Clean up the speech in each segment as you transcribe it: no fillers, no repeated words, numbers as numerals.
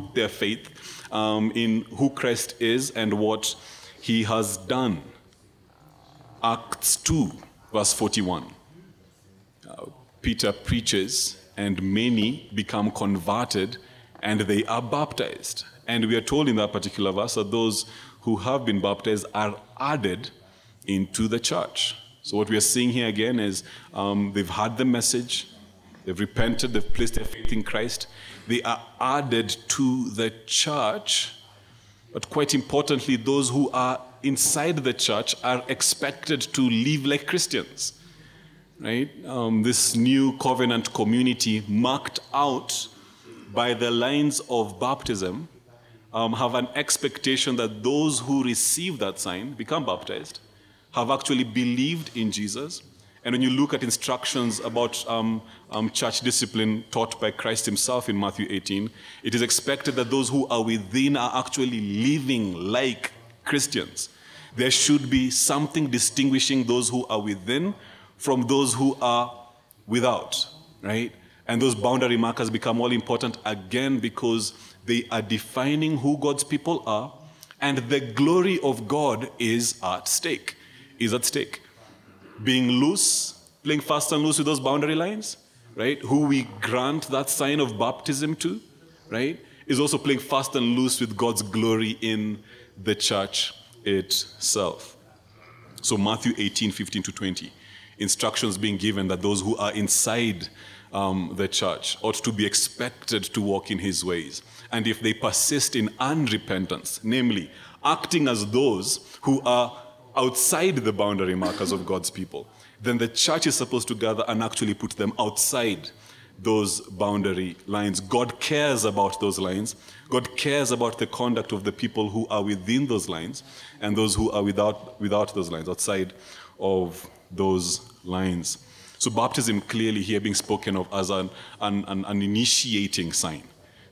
put their faith in who Christ is and what he has done. Acts 2, verse 41. Peter preaches, and many become converted, and they are baptized. And we are told in that particular verse that those who have been baptized are added into the church. So what we are seeing here again is they've heard the message, they've repented, they've placed their faith in Christ. They are added to the church. But quite importantly, those who are inside the church are expected to live like Christians. Right? This new covenant community marked out by the lines of baptism have an expectation that those who receive that sign, become baptized, have actually believed in Jesus. And when you look at instructions about church discipline taught by Christ himself in Matthew 18, it is expected that those who are within are actually living like Christians. There should be something distinguishing those who are within from those who are without, right? And those boundary markers become all important again because they are defining who God's people are, and the glory of God is at stake. Being loose, playing fast and loose with those boundary lines, right? Who we grant that sign of baptism to, right? Is also playing fast and loose with God's glory in the church itself. So Matthew 18, 15 to 20. Instructions being given that those who are inside the church ought to be expected to walk in his ways. And if they persist in unrepentance, namely acting as those who are outside the boundary markers of God's people, then the church is supposed to gather and actually put them outside those boundary lines. God cares about those lines. God cares about the conduct of the people who are within those lines and those who are without those lines, outside of those lines. So baptism clearly here being spoken of as an initiating sign,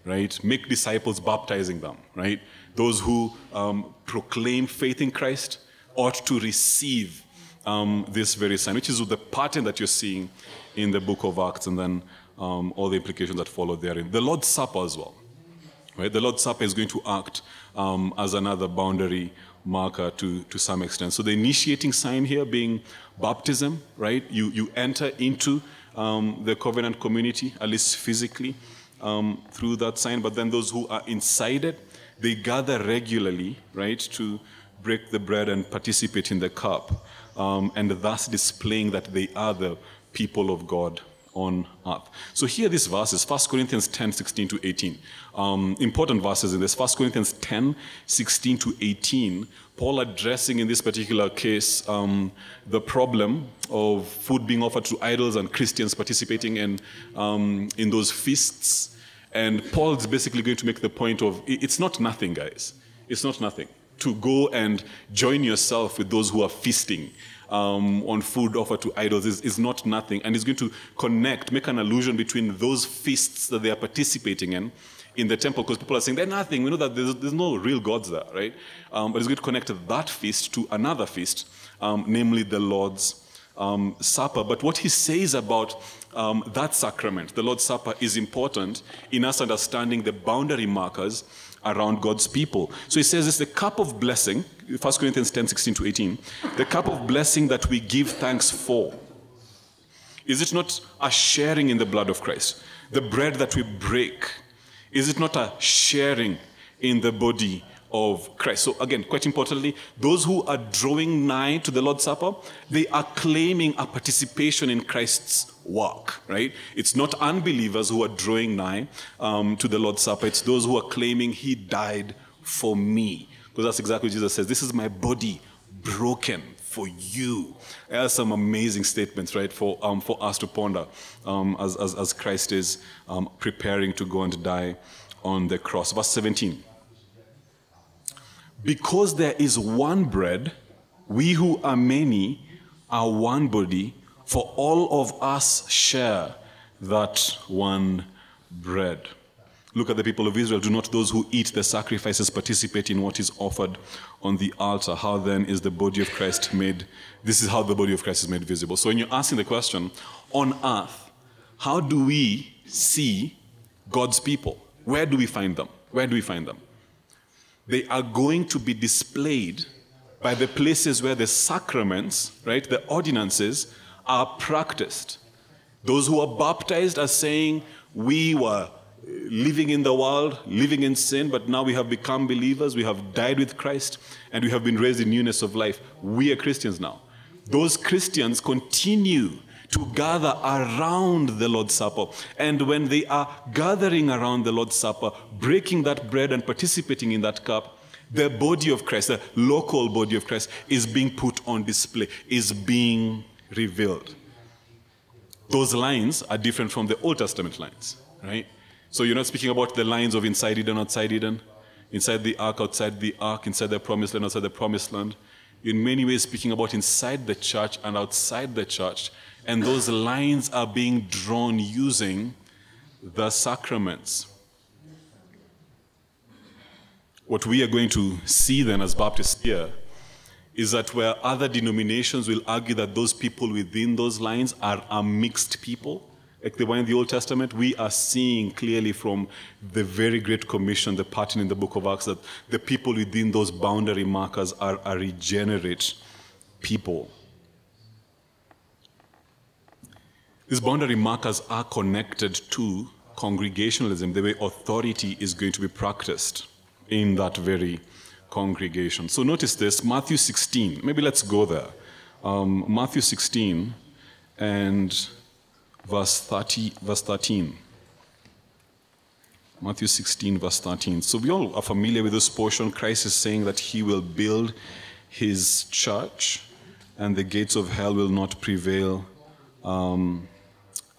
right? Make disciples, baptizing them, right? Those who proclaim faith in Christ ought to receive this very sign, which is the pattern that you're seeing in the book of Acts, and then all the implications that follow therein. The Lord's Supper as well, right? The Lord's Supper is going to act as another boundary marker to some extent. So the initiating sign here being baptism, right? You enter into the covenant community, at least physically, through that sign. But then those who are inside it, they gather regularly, right, to break the bread and participate in the cup, and thus displaying that they are the people of God on earth. So here these verses, 1 Corinthians 10, 16 to 18. Important verses in this. 1 Corinthians 10, 16 to 18. Paul addressing in this particular case the problem of food being offered to idols and Christians participating in those feasts. And Paul's basically going to make the point of, it's not nothing, guys. It's not nothing to go and join yourself with those who are feasting on food offered to idols is not nothing. And he's going to connect, make an allusion between those feasts that they are participating in the temple, because people are saying they're nothing. We know that there's no real gods there, right? But he's going to connect that feast to another feast, namely the Lord's Supper. But what he says about that sacrament, the Lord's Supper, is important in us understanding the boundary markers around God's people. So he says it's the cup of blessing, 1 Corinthians 10, 16 to 18, the cup of blessing that we give thanks for. Is it not a sharing in the blood of Christ? The bread that we break, is it not a sharing in the body of Christ? So again, quite importantly, those who are drawing nigh to the Lord's Supper, they are claiming a participation in Christ's work, right? It's not unbelievers who are drawing nigh to the Lord's Supper. It's those who are claiming he died for me. Because that's exactly what Jesus says. This is my body broken for you. There are some amazing statements, right, for us to ponder as Christ is preparing to go and die on the cross. Verse 17. Because there is one bread, we who are many are one body, for all of us share that one bread. Look at the people of Israel. Do not those who eat the sacrifices participate in what is offered on the altar? How then is the body of Christ made? This is how the body of Christ is made visible. So when you're asking the question, on earth, how do we see God's people? Where do we find them? Where do we find them? They are going to be displayed by the places where the sacraments, right, the ordinances, are practiced. Those who are baptized are saying, we were living in the world, living in sin, but now we have become believers, we have died with Christ, and we have been raised in newness of life. We are Christians now. Those Christians continue to gather around the Lord's Supper. And when they are gathering around the Lord's Supper, breaking that bread and participating in that cup, the body of Christ, the local body of Christ, is being put on display, is being revealed. Those lines are different from the Old Testament lines, right? So you're not speaking about the lines of inside Eden, outside Eden, inside the ark, outside the ark, inside the promised land, outside the promised land. In many ways, speaking about inside the church and outside the church. And those lines are being drawn using the sacraments. What we are going to see then as Baptists here is that where other denominations will argue that those people within those lines are mixed people, like the one in the Old Testament, we are seeing clearly from the very Great Commission, the pattern in the book of Acts, that the people within those boundary markers are regenerate people. These boundary markers are connected to congregationalism, the way authority is going to be practiced in that very congregation. So notice this, Matthew 16. Maybe let's go there. Matthew 16 and verse 13. Matthew 16, verse 13. So we all are familiar with this portion. Christ is saying that he will build his church and the gates of hell will not prevail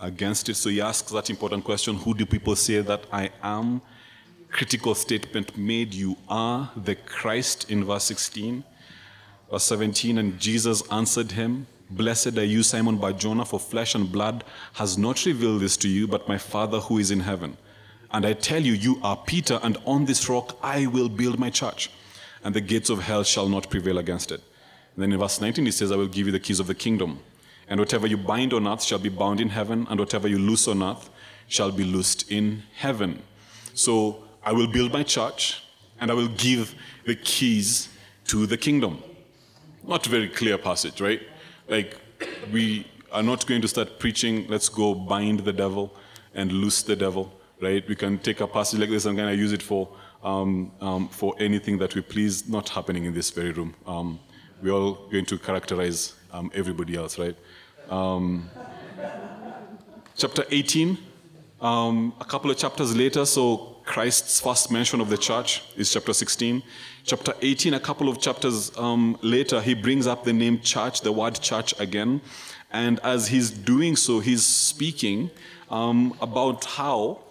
against it. So he asks that important question, who do people say that I am? Critical statement made, you are the Christ in verse 16. Verse 17, and Jesus answered him, blessed are you, Simon Bar-Jonah, for flesh and blood has not revealed this to you, but my Father who is in heaven. And I tell you, you are Peter, and on this rock I will build my church, and the gates of hell shall not prevail against it. And then in verse 19 he says, I will give you the keys of the kingdom, and whatever you bind on earth shall be bound in heaven, and whatever you loose on earth shall be loosed in heaven. So I will build my church, and I will give the keys to the kingdom. Not a very clear passage, right? Like, we are not going to start preaching, let's go bind the devil and loose the devil, right? We can take a passage like this and kind of use it for anything that we please. Not happening in this very room. We're all going to characterize everybody else, right? Chapter 18, a couple of chapters later, so Christ's first mention of the church is chapter 16. Chapter 18, a couple of chapters later, he brings up the name church, the word church again. And as he's doing so, he's speaking about how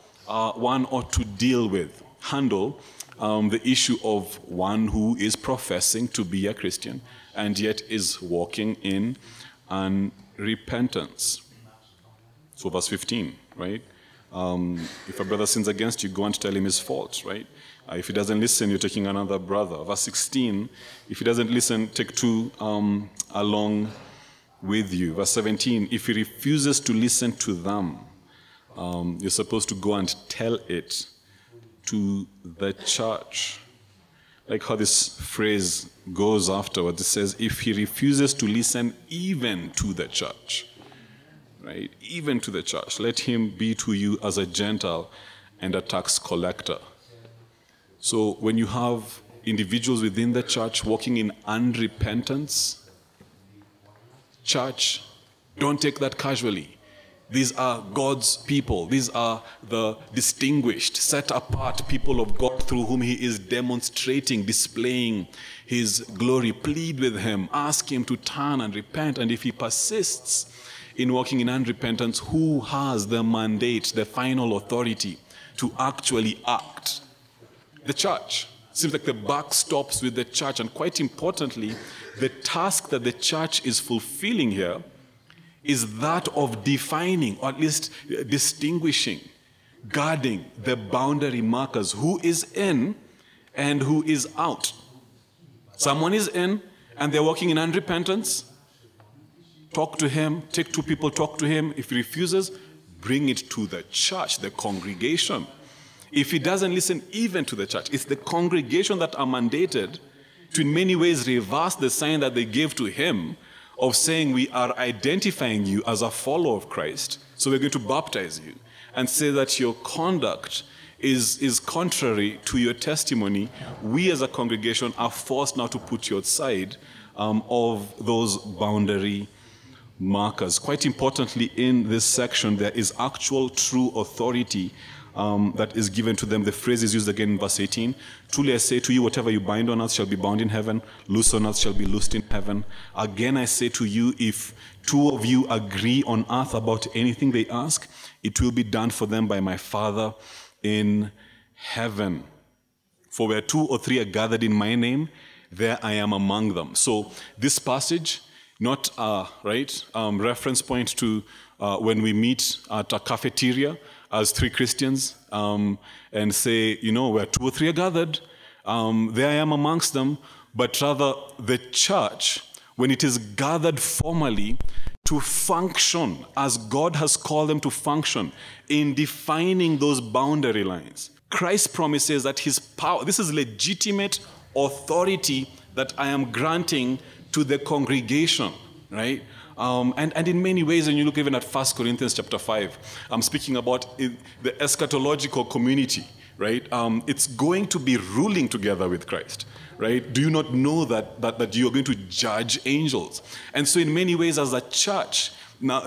one ought to deal with, handle the issue of one who is professing to be a Christian and yet is walking in unrepentance. So verse 15, right? If a brother sins against you, go and tell him his fault, right? If he doesn't listen, you're taking another brother. Verse 16, if he doesn't listen, take two along with you. Verse 17, if he refuses to listen to them, you're supposed to go and tell it to the church. Like how this phrase goes afterwards. It says, if he refuses to listen even to the church. Right? Even to the church. Let him be to you as a Gentile and a tax collector. So when you have individuals within the church walking in unrepentance, church, don't take that casually. These are God's people. These are the distinguished, set apart people of God through whom he is demonstrating, displaying his glory. Plead with him. Ask him to turn and repent. And if he persists in walking in unrepentance, who has the mandate, the final authority to actually act? The church. It seems like the buck stops with the church. And quite importantly, the task that the church is fulfilling here is that of defining, or at least distinguishing, guarding the boundary markers, who is in and who is out. Someone is in and they're walking in unrepentance. Talk to him, take two people, talk to him. If he refuses, bring it to the church, the congregation. If he doesn't listen even to the church, it's the congregation that are mandated to in many ways reverse the sign that they gave to him of saying, we are identifying you as a follower of Christ, so we're going to baptize you, and say that your conduct is contrary to your testimony. We as a congregation are forced now to put you outside of those boundary markers. Quite importantly, in this section, there is actual true authority that is given to them. The phrase is used again in verse 18. Truly I say to you, whatever you bind on earth shall be bound in heaven. Loose on earth shall be loosed in heaven. Again I say to you, if two of you agree on earth about anything they ask, it will be done for them by my Father in heaven. For where two or three are gathered in my name, there I am among them. So this passage, not a reference point to when we meet at a cafeteria as three Christians and say, you know, where two or three are gathered, there I am amongst them, but rather the church, when it is gathered formally to function as God has called them to function in defining those boundary lines. Christ promises that his power, this is legitimate authority that I am granting to the congregation, right? And in many ways, when you look even at 1 Corinthians chapter 5, I'm speaking about the eschatological community, right? It's going to be ruling together with Christ, right? Do you not know that you are going to judge angels? And so in many ways as a church, now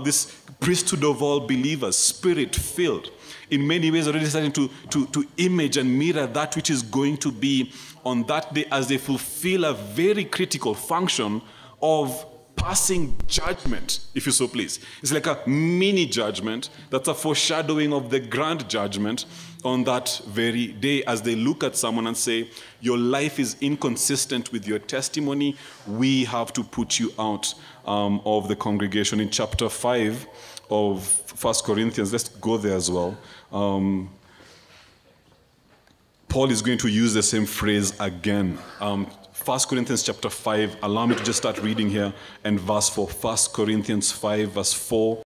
this priesthood of all believers, spirit-filled, in many ways already starting to image and mirror that which is going to be on that day as they fulfill a very critical function of passing judgment, if you so please. It's like a mini judgment that's a foreshadowing of the grand judgment on that very day as they look at someone and say, your life is inconsistent with your testimony. We have to put you out of the congregation. In chapter 5 of 1 Corinthians, let's go there as well. Paul is going to use the same phrase again. 1 Corinthians chapter 5, allow me to just start reading here, and verse 4, 1 Corinthians 5, verse 4.